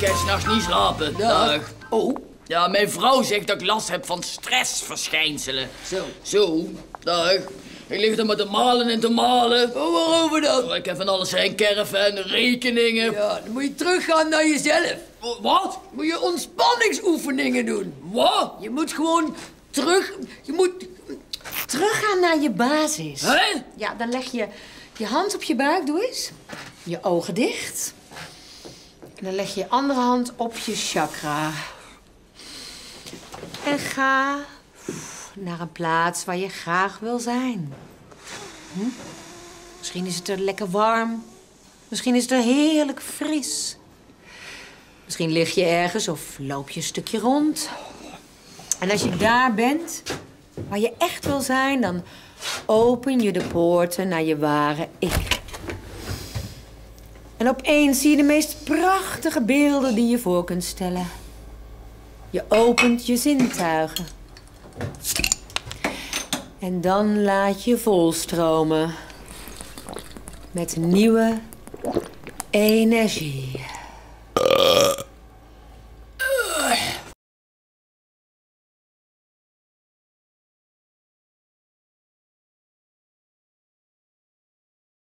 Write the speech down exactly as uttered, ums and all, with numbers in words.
kan s'nachts niet slapen. Dag. Dag. Oh. Ja, mijn vrouw zegt dat ik last heb van stressverschijnselen. Zo. Zo. Dag. Ik lig er maar te malen en te malen. Oh, waarover dan? Ik heb van alles zijn caravan, rekeningen. Ja, dan moet je teruggaan naar jezelf. Wat? Moet je ontspanningsoefeningen doen. Wat? Je moet gewoon terug... Je moet teruggaan naar je basis. Hè? Ja, dan leg je je hand op je buik, doe eens. Je ogen dicht. En dan leg je je andere hand op je chakra. En ga... naar een plaats waar je graag wil zijn. Hm? Misschien is het er lekker warm. Misschien is het er heerlijk fris. Misschien lig je ergens of loop je een stukje rond. En als je daar bent, waar je echt wil zijn, dan open je de poorten naar je ware ik. En opeens zie je de meest prachtige beelden die je voor kunt stellen. Je opent je zintuigen. En dan laat je volstromen met nieuwe energie.